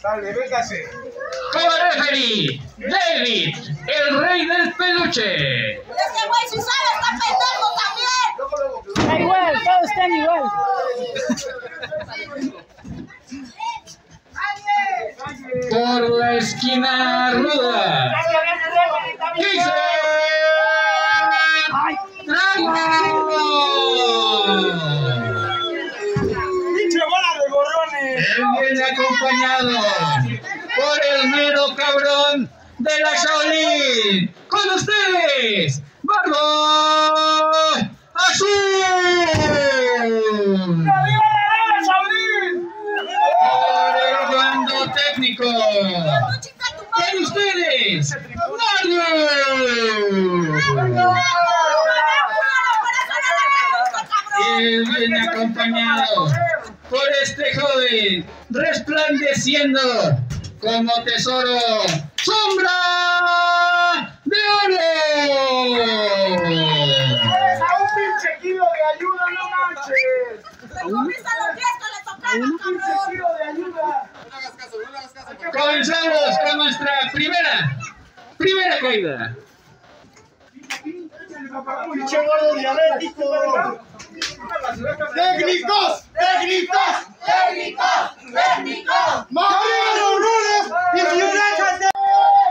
Sale, véngase. Con referee, David, el rey del peluche. Ese güey, si sale, está pendejo también. Da igual, todos están igual. Por la esquina ruda. ¡Dice! ¡Pinche bola de gorrones! Él viene acompañado por el mero cabrón de la Shaolin. ¡Con ustedes! ¡Bando Azul! ¡Con ustedes! ¡Marduk! Él viene acompañado por este joven resplandeciendo como tesoro, ¡sombra de oro! ¡A un pinche kilo de ayuda, no manches! ¡Se comienza los riesgos, le tocaban, cabrón! Comenzamos con nuestra primera caída. ¡Técnicos! ¡Mario Runes!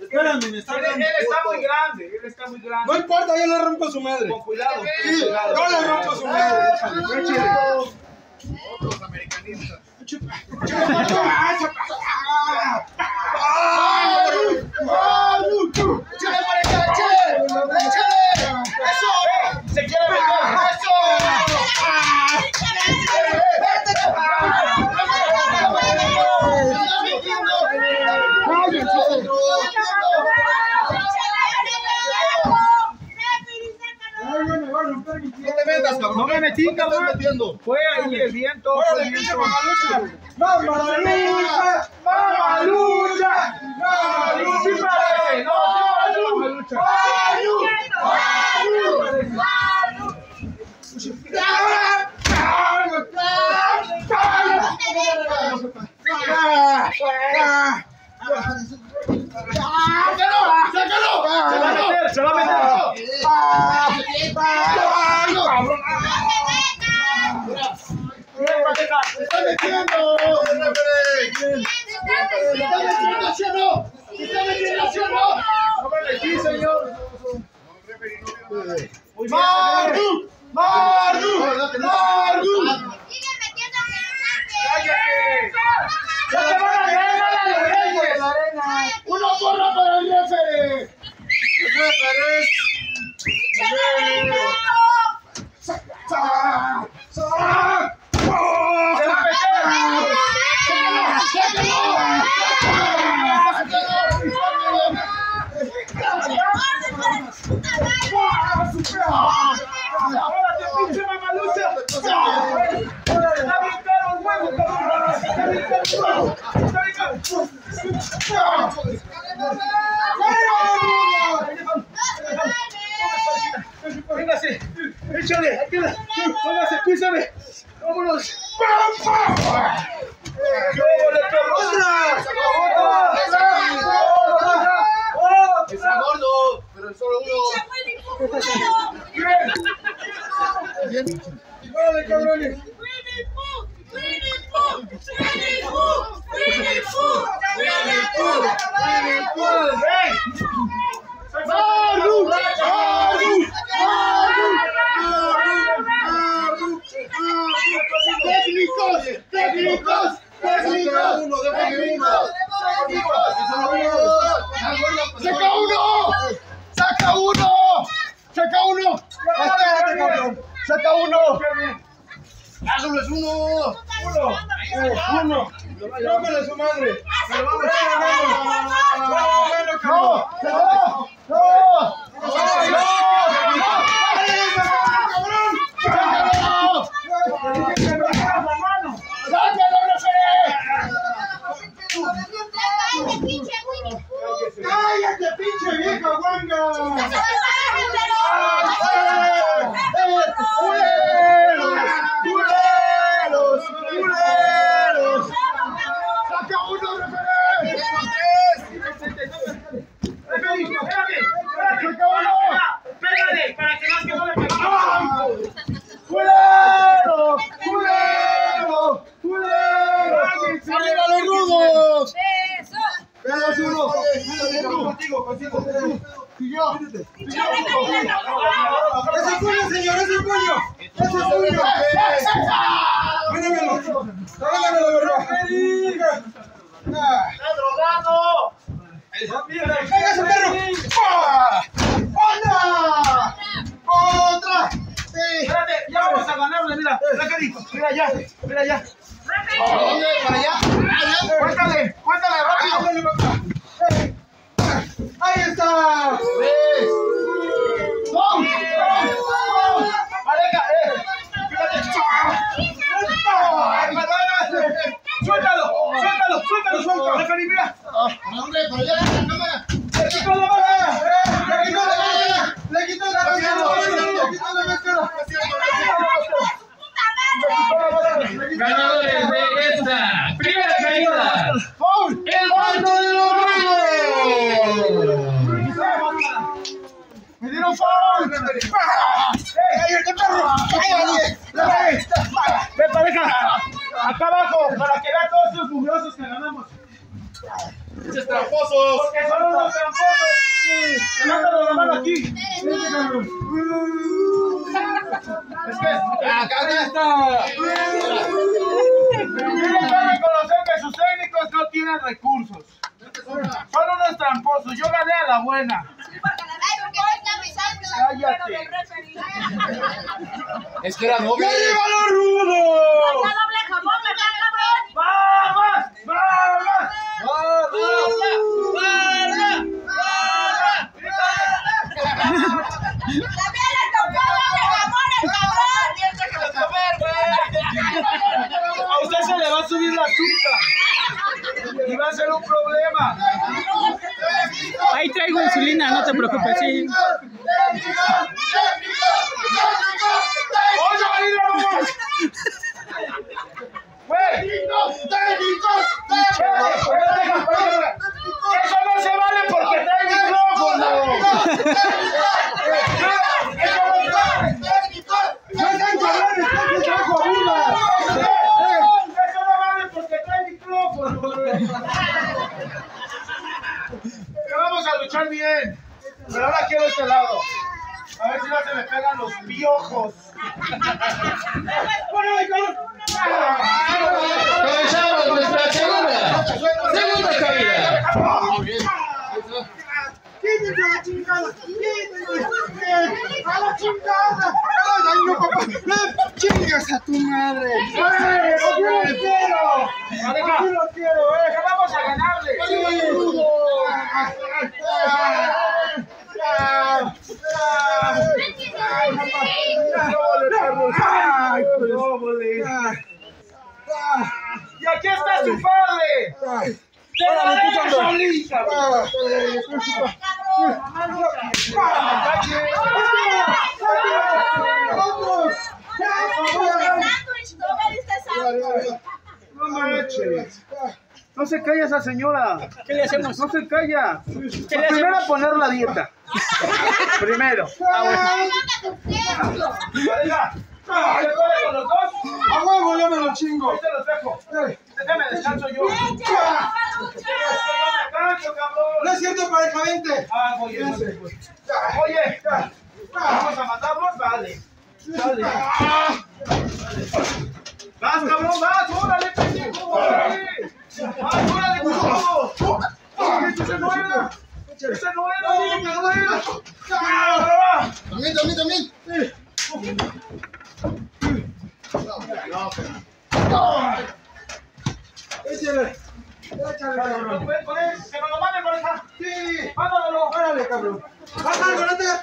Espérame, él está muy grande. No importa, yo le rompo a su madre. Con cuidado. Sí, yo le rompo a su madre. Otros americanistas. Fue ahí el viento. ¡No! Pásale,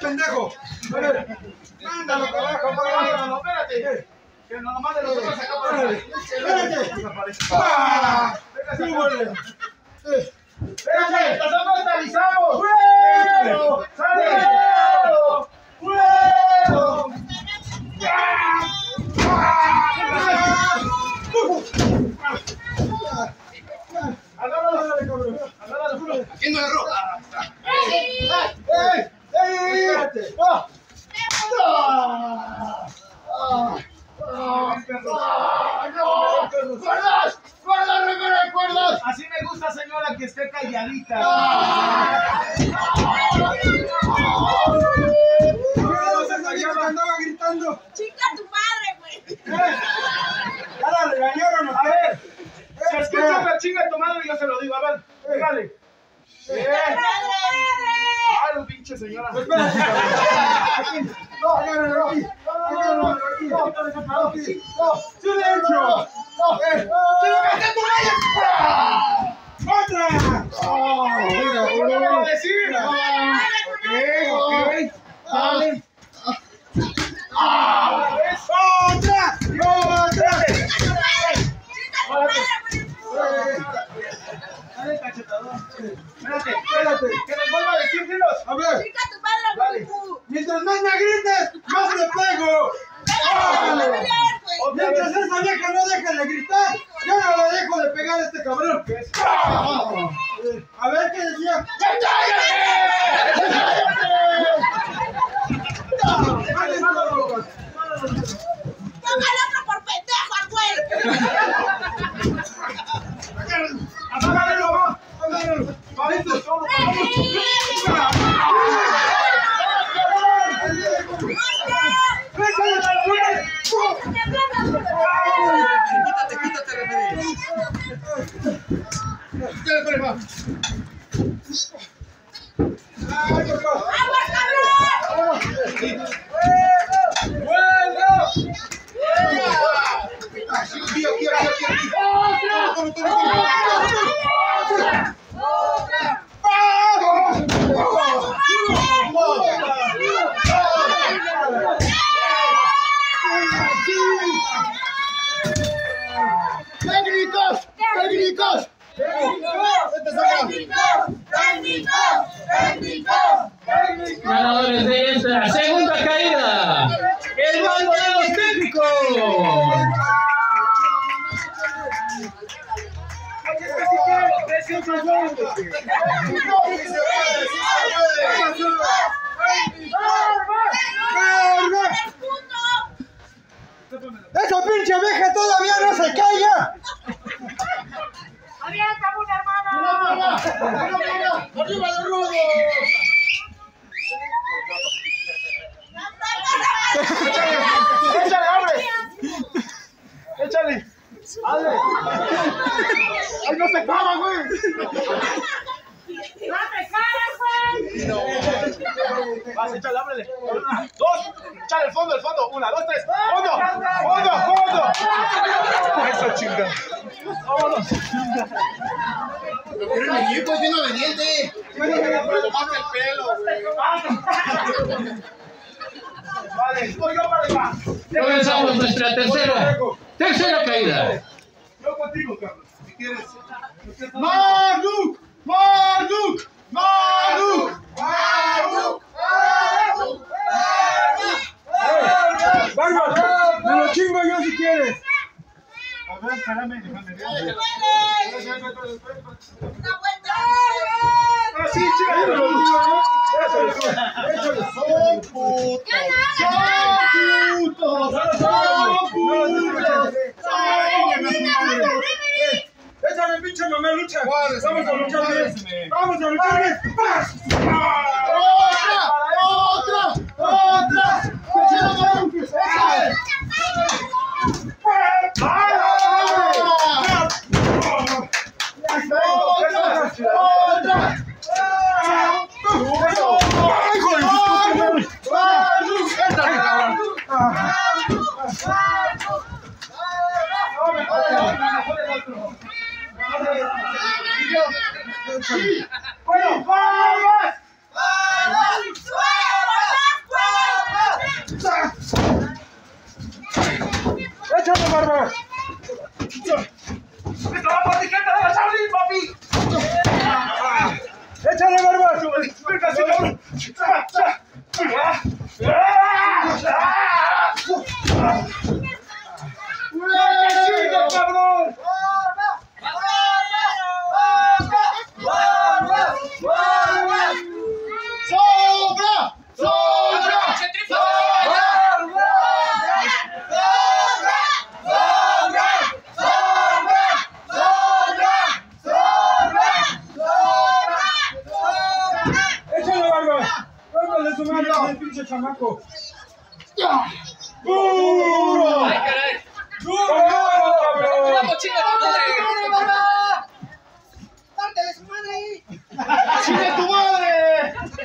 no te Mándalo para abajo, espérate. Que nos lo manden nosotros acá para abajo. Espérate. Espérate, nosotros analizamos. ¡Bueno! ¿Quién no agarró? ¡Espérate! ¡No! ¡No! ¡Cuerdas! ¡Cuerdas, recuerda, cuerdas! Así me gusta, señora, que esté calladita. ¡No! Andaba gritando. ¡Chica, tu madre, güey! ¿Ya la regañaron? A ver, se escucha la chinga tu madre y yo se lo digo. A ver, déjale. ¡Ah, lo pinche señora! ¡No, espérate, espérate, que nos vuelva a decir, dinos. A ver. Chica, tu padre, vale. Mientras más me grites, más le pego. ¡Vale! Mientras esa vieja no deja de gritar, yo no la dejo de pegar a este cabrón. ¡Oh! A ver qué decía. ¡Cállate! ¡Toma el otro por pendejo al güey! ¡Apágalo, va! ¡Apágalo! ¡Vamos, vamos! ¡Quítate, quítate, referee! Ganadores de esta segunda caída, el Bando Técnico. ¡Esa pinche vieja todavía no se calla! ¡Avienta, una hermana! ¡Arriba de rudo! ¡Échale, hombre! ¡Échale! ¡Madre! ¡Ay, no se acaba, güey! ¡No te cagas, güey! No. Vas, échale, ábrele. Una, dos. Échale el fondo, una, dos, tres. ¡Fondo! ¡Fondo! ¡Fondo! ¡Eso, chinga! ¡Vámonos! ¡Pero mi equipo es bien obediente! ¡Pero más el pelo! Vale, estoy yo para arriba. Comenzamos nuestra tercera caída. Yo contigo, Carlos, si quieres. ¡Marduk! ¡Marduk! ¡Marduk! ¡Marduk! ¡Marduk! ¡Bárbaro! ¡Me lo chingo yo si quieres! A ver, espérame, déjame ver. ¡Una vuelta! ¡Ah, sí, chicas! ¡Échale! ¡Son putos! ¡Son putos! ¡Son putos! ¡Échale, pinche mamá, lucha! ¡Vamos a luchar bien! ¡Vamos a luchar bien! ¡Otra! ¡Otra! ¡Otra! ¡Échale! ¡Bueno, vamos! ¡Vamos! barba. ¡Me toma por etiqueta de la Shaolin, papi! ¡Échale, barba! ¡Venga, cabrón! ¡Venga, cabrón! Chamaco. ¡Duro! ¡Ay, caray! ¡Duro! ¡Duro! ¡La mochila, tu madre! ¡Pártale su madre ahí! ¡Chile tu madre! ¡Otro!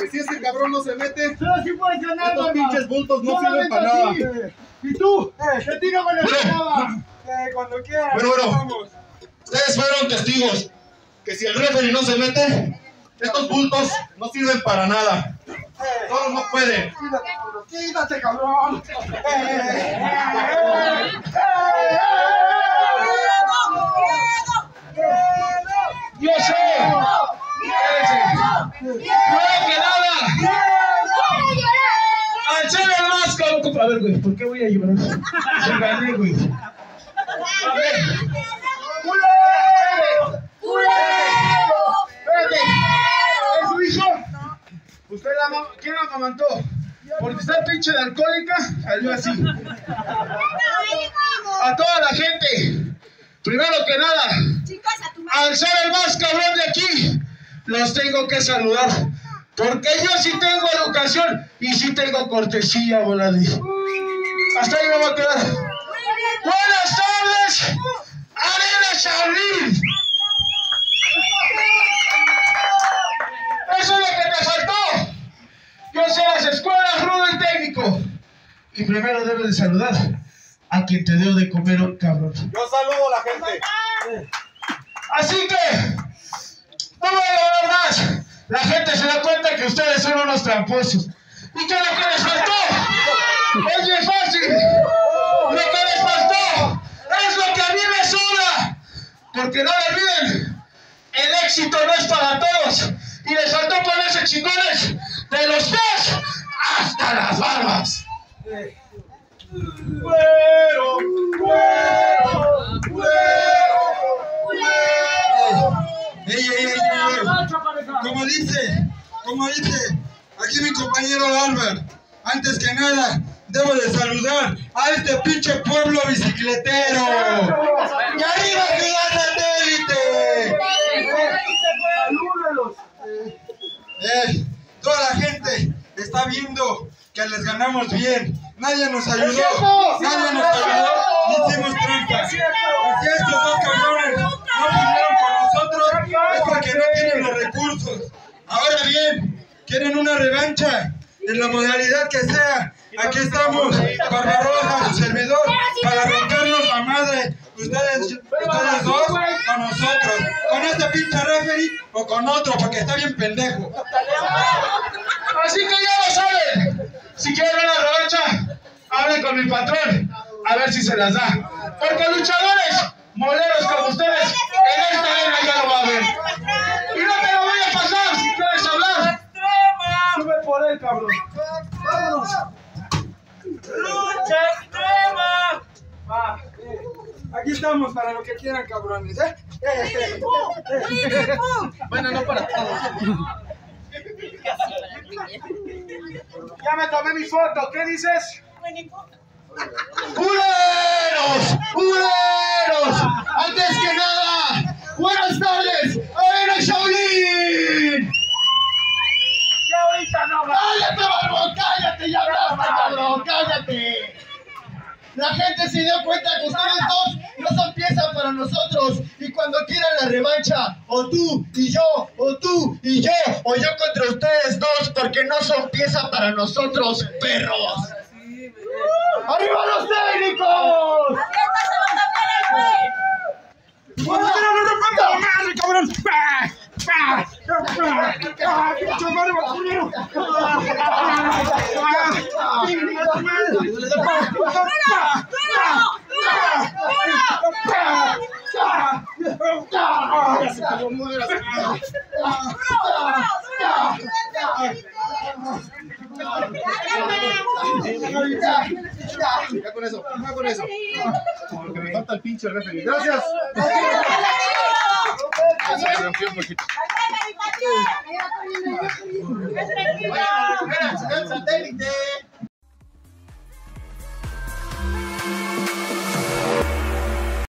Que si ese cabrón no se mete, yo sí puedo hacer nada. Estos pinches bultos no sirven para nada. Y tú, te tiro con la chava. Cuando quieras. Bueno. Ustedes fueron testigos que si el referee no se mete, estos bultos no sirven para nada. Todo no puede. Quítate, cabrón. ¡Yo sé! ¡No he quedado! ¡Al chile más, cabrón! A ver, güey, ¿por qué voy a llorar? Se gané, güey. A ver. Usted la, ¿quién la amamantó? Porque está pinche de alcohólica, salió así. A toda la gente, primero que nada, al ser el más cabrón de aquí, los tengo que saludar. Porque yo sí tengo educación y sí tengo cortesía, voladí. Hasta ahí me voy a quedar. Buenas tardes, Arena Shaolin. Eso es lo que me faltó. Yo sé las escuelas, rudo y técnico. Y primero debes de saludar a quien te dio de comer, cabrón. Yo saludo a la gente. Así que, no voy a hablar más. La gente se da cuenta que ustedes son unos tramposos. ¿Y qué es lo que les faltó? Es bien fácil. Lo que les faltó es lo que a mí me sobra. Porque no lo olviden, el éxito no es para todos. Y les faltó ponerse chingones de los pies hasta las barbas. Güero, güero, güero. Como dice aquí mi compañero Albert, antes que nada debo de saludar a este pinche pueblo bicicletero. ¡Y arriba gigante! ¡Salúdenos! Toda la gente está viendo que les ganamos bien. Nadie nos ayudó, ni hicimos trampas. Y si estos dos cabrones no pudieron con nosotros, es porque no tienen los recursos. Ahora bien, quieren una revancha en la modalidad que sea. Aquí estamos, Barbaroja, su servidor, para arrancarnos la madre. Ustedes dos con nosotros, con este pinche referee o con otro, porque está bien pendejo. Así que ya lo saben, si quieren una revancha, hablen con mi patrón, a ver si se las da. Porque luchadores, moleros como ustedes, en esta era ya lo va a ver. Y no te lo voy a pasar si quieres hablar. Sube por él, cabrón. Vámonos. ¡Lucha extrema! Va. Aquí estamos para lo que quieran, cabrones, ¿eh? Bueno, no para todos. Ya me tomé mi foto, ¿qué dices? ¡Culeros! ¡Culeros! ¡Antes que nada! ¡Buenas tardes! ¡Arena Shaolin! ¡Ya ahorita no va! ¡Cállate, barbón! ¡Cállate! ¡Ya hablaste, cabrón! ¡Cállate! La gente se dio cuenta que ustedes dos no son pieza para nosotros. Y cuando quieran la revancha, o tú y yo, o tú y yo, o yo contra ustedes dos, porque no son pieza para nosotros, perros. ¡Arriba los técnicos! Ya con eso. Porque me falta el pinche referee. Gracias. ¡Aquí está mi patio!